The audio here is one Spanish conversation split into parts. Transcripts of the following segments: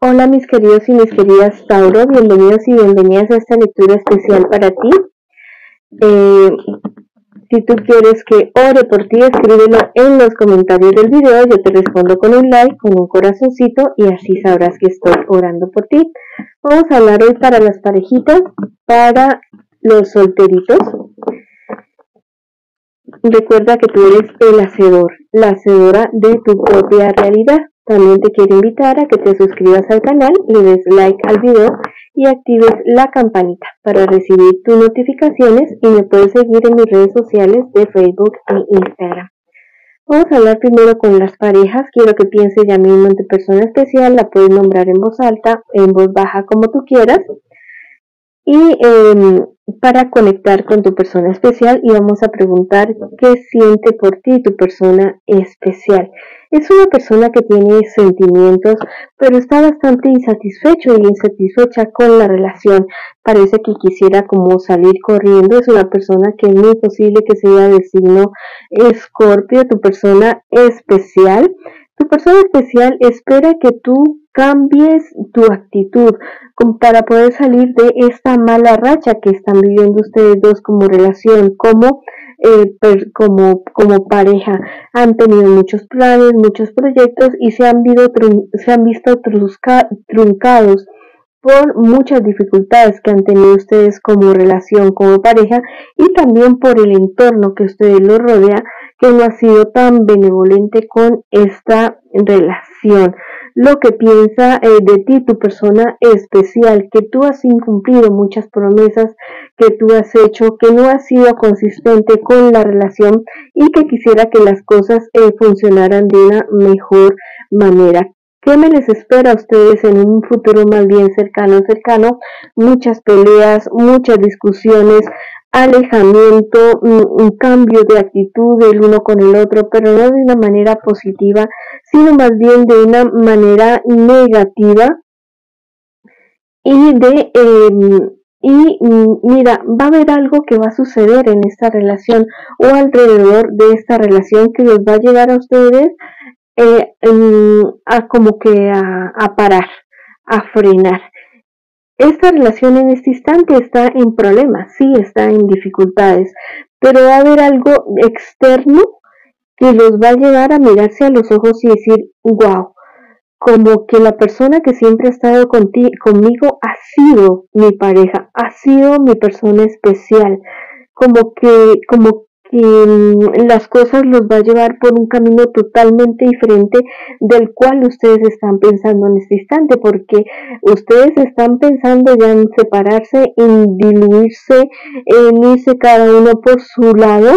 Hola mis queridos y mis queridas Tauro, bienvenidos y bienvenidas a esta lectura especial para ti. Si tú quieres que ore por ti, escríbelo en los comentarios del video, yo te respondo con un like, con un corazoncito y así sabrás que estoy orando por ti. Vamos a hablar hoy para las parejitas, para los solteritos. Recuerda que tú eres el hacedor, la hacedora de tu propia realidad. También te quiero invitar a que te suscribas al canal, le des like al video y actives la campanita para recibir tus notificaciones y me puedes seguir en mis redes sociales de Facebook e Instagram. Vamos a hablar primero con las parejas, quiero que pienses ya mismo en tu persona especial, la puedes nombrar en voz alta, en voz baja, como tú quieras. Y para conectar con tu persona especial y vamos a preguntar qué siente por ti tu persona especial. Es una persona que tiene sentimientos, pero está bastante insatisfecho y insatisfecha con la relación. Parece que quisiera como salir corriendo. Es una persona que es muy posible que sea de signo Escorpio, tu persona especial. Tu persona especial espera que tú cambies tu actitud para poder salir de esta mala racha que están viviendo ustedes dos como relación, como pareja. Han tenido muchos planes, muchos proyectos y se han visto truncados por muchas dificultades que han tenido ustedes como relación, como pareja y también por el entorno que ustedes los rodea, que no ha sido tan benevolente con esta relación. Lo que piensa de ti, tu persona especial, que tú has incumplido muchas promesas que tú has hecho, que no has sido consistente con la relación y que quisiera que las cosas funcionaran de una mejor manera. ¿Qué les espera a ustedes en un futuro más bien cercano? Muchas peleas, muchas discusiones, alejamiento, un cambio de actitud del uno con el otro, pero no de una manera positiva, sino más bien de una manera negativa y mira, va a haber algo que va a suceder en esta relación o alrededor de esta relación que les va a llegar a ustedes a frenar. Esta relación en este instante está en problemas, sí, está en dificultades, pero va a haber algo externo que los va a llevar a mirarse a los ojos y decir, wow, como que la persona que siempre ha estado conmigo ha sido mi pareja, ha sido mi persona especial, como que las cosas los va a llevar por un camino totalmente diferente del cual ustedes están pensando en este instante, porque ustedes están pensando ya en separarse, en diluirse, en irse cada uno por su lado,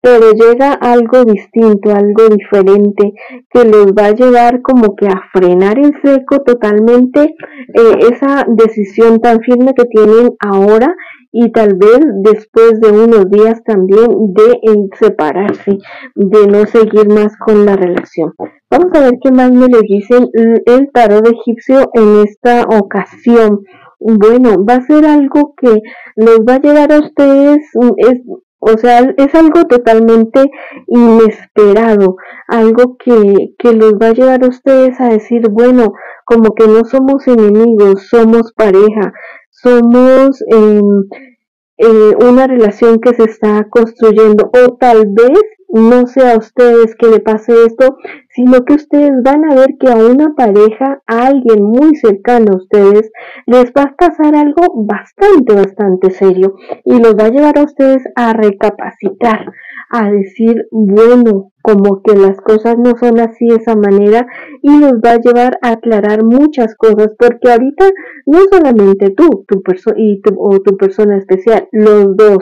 pero llega algo distinto, algo diferente, que los va a llevar como que a frenar en seco totalmente esa decisión tan firme que tienen ahora y tal vez después de unos días también de separarse, de no seguir más con la relación. Vamos a ver qué más me les dicen el tarot egipcio en esta ocasión. Bueno, va a ser algo que les va a llevar a ustedes, es algo totalmente inesperado, algo que los va a llevar a ustedes a decir, bueno, como que no somos enemigos, somos pareja, somos una relación que se está construyendo, o tal vez no sea a ustedes que le pase esto, sino que ustedes van a ver que a una pareja, a alguien muy cercano a ustedes, les va a pasar algo bastante serio y los va a llevar a ustedes a recapacitar, a decir, bueno, como que las cosas no son así de esa manera y los va a llevar a aclarar muchas cosas, porque ahorita no solamente tú, tu persona especial, los dos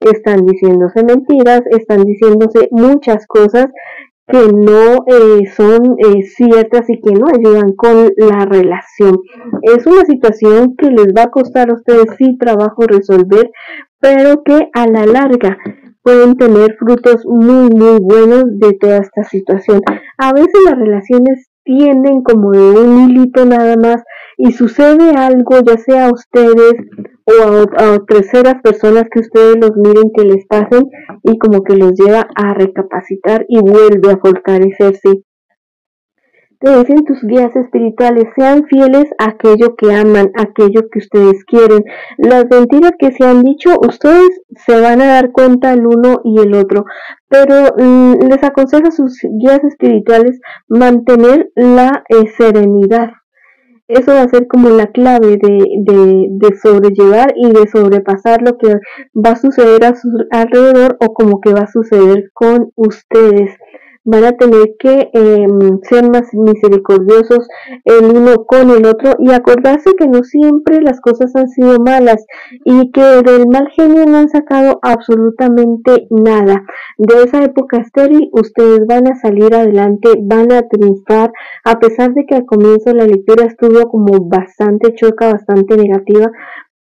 están diciéndose mentiras, están diciéndose muchas cosas que no son ciertas y que no ayudan con la relación. Es una situación que les va a costar a ustedes sí trabajo resolver, pero que a la larga pueden tener frutos muy buenos de toda esta situación. A veces las relaciones tienden como de un hilito nada más y sucede algo, ya sea a ustedes o a terceras personas que ustedes los miren que les pasen y como que los lleva a recapacitar y vuelve a fortalecerse. te dicen tus guías espirituales, sean fieles a aquello que aman, a aquello que ustedes quieren. Las mentiras que se han dicho, ustedes se van a dar cuenta el uno y el otro, pero les aconsejo a sus guías espirituales mantener la serenidad. Eso va a ser como la clave de sobrellevar y de sobrepasar lo que va a suceder a su alrededor, o como que va a suceder con ustedes. Van a tener que ser más misericordiosos el uno con el otro y acordarse que no siempre las cosas han sido malas y que del mal genio no han sacado absolutamente nada. De esa época estéril ustedes van a salir adelante, van a triunfar, a pesar de que al comienzo la lectura estuvo como bastante choca, bastante negativa,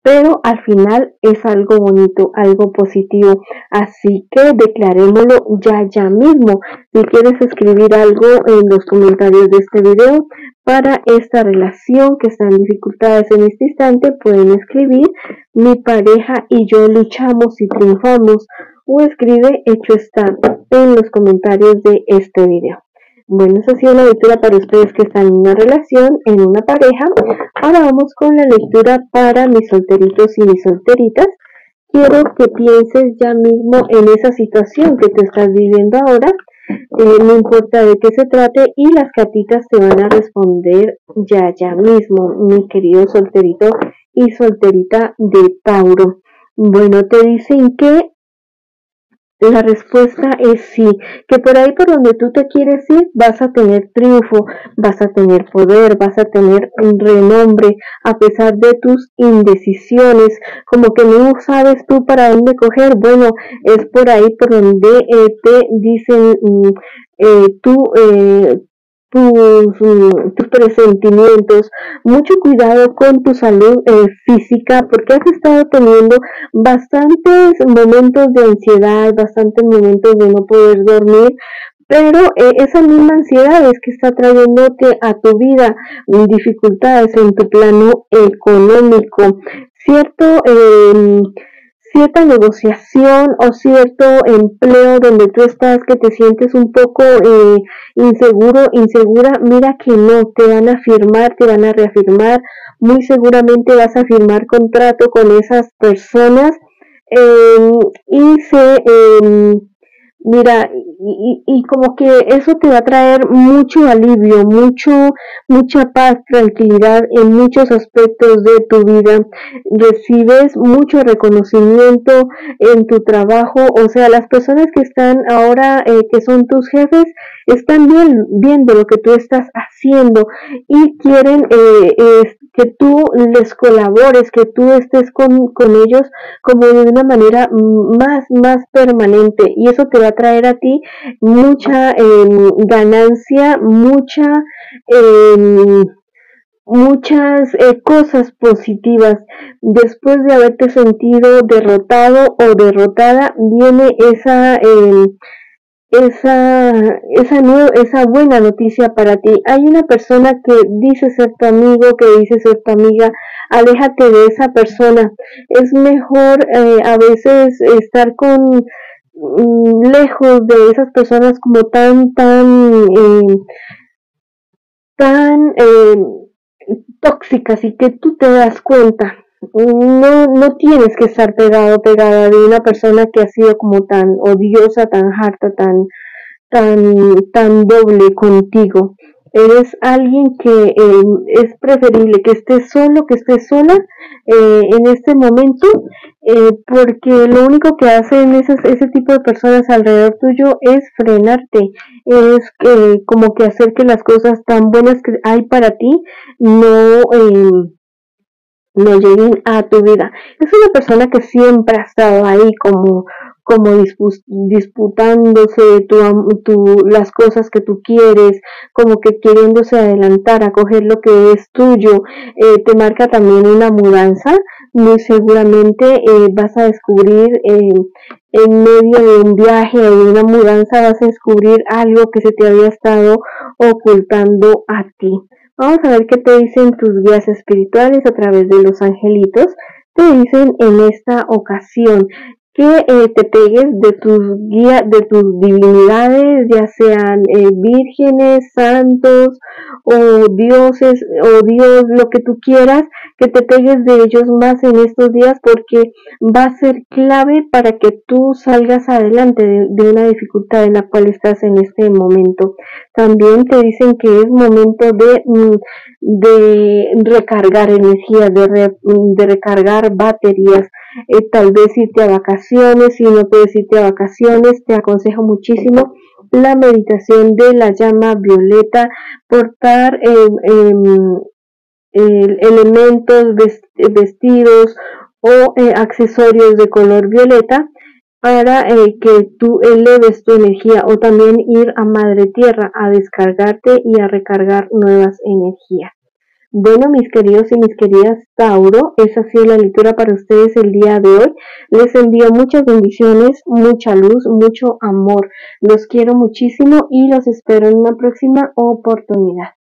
pero al final es algo bonito, algo positivo. Así que declarémoslo ya mismo. Si quieres escribir algo en los comentarios de este video para esta relación que está en dificultades en este instante, pueden escribir: mi pareja y yo luchamos y triunfamos, o escribe hecho está en los comentarios de este video. Bueno, esa ha sido la lectura para ustedes que están en una relación, en una pareja. Ahora vamos con la lectura para mis solteritos y mis solteritas. Quiero que pienses ya mismo en esa situación que tú estás viviendo ahora, no importa de qué se trate, y las cartitas te van a responder ya mismo, mi querido solterito y solterita de Tauro. Bueno, te dicen que la respuesta es sí, que por ahí por donde tú te quieres ir vas a tener triunfo, vas a tener poder, vas a tener renombre, a pesar de tus indecisiones, como que no sabes tú para dónde coger. Bueno, es por ahí por donde te dicen tus presentimientos. Mucho cuidado con tu salud física, porque has estado teniendo bastantes momentos de ansiedad, bastantes momentos de no poder dormir, pero esa misma ansiedad es que está trayéndote a tu vida dificultades en tu plano económico, ¿cierto? Cierta negociación o cierto empleo donde tú estás que te sientes un poco inseguro, insegura. Mira que no, te van a firmar, te van a reafirmar, muy seguramente vas a firmar contrato con esas personas y como que eso te va a traer mucho alivio, mucha paz, tranquilidad en muchos aspectos de tu vida. Recibes mucho reconocimiento en tu trabajo, o sea, las personas que están ahora, que son tus jefes, están bien viendo lo que tú estás haciendo y quieren que tú les colabores, que tú estés con ellos como de una manera más permanente, y eso te va a traer a ti mucha ganancia, muchas cosas positivas. Después de haberte sentido derrotado o derrotada, viene esa buena noticia para ti. Hay una persona que dice ser tu amigo, que dice ser tu amiga. Aléjate de esa persona. Es mejor a veces estar lejos de esas personas como tan tóxicas, y que tú te das cuenta. No tienes que estar pegado, pegada de una persona que ha sido como tan odiosa, tan harta, tan doble contigo. Eres alguien que es preferible que estés solo, que estés sola en este momento, porque lo único que hacen ese tipo de personas alrededor tuyo es frenarte, es como que hacer que las cosas tan buenas que hay para ti no lleguen a tu vida. Es una persona que siempre ha estado ahí como disputándose las cosas que tú quieres, como que queriéndose adelantar a coger lo que es tuyo. Te marca también una mudanza. Muy seguramente vas a descubrir en medio de un viaje o de una mudanza, vas a descubrir algo que se te había estado ocultando a ti. Vamos a ver qué te dicen tus guías espirituales a través de los angelitos. Te dicen en esta ocasión que te pegues de tus guías, de tus divinidades, ya sean vírgenes, santos o dioses o Dios, lo que tú quieras, que te pegues de ellos más en estos días, porque va a ser clave para que tú salgas adelante de una dificultad en la cual estás en este momento. También te dicen que es momento de recargar energía, de recargar baterías, tal vez irte a vacaciones. Si no puedes irte a vacaciones, te aconsejo muchísimo la meditación de la llama violeta, portar elementos, vestidos o accesorios de color violeta, para que tú eleves tu energía, o también ir a Madre Tierra a descargarte y a recargar nuevas energías. Bueno, mis queridos y mis queridas Tauro, esa ha sido la lectura para ustedes el día de hoy. Les envío muchas bendiciones, mucha luz, mucho amor. Los quiero muchísimo y los espero en una próxima oportunidad.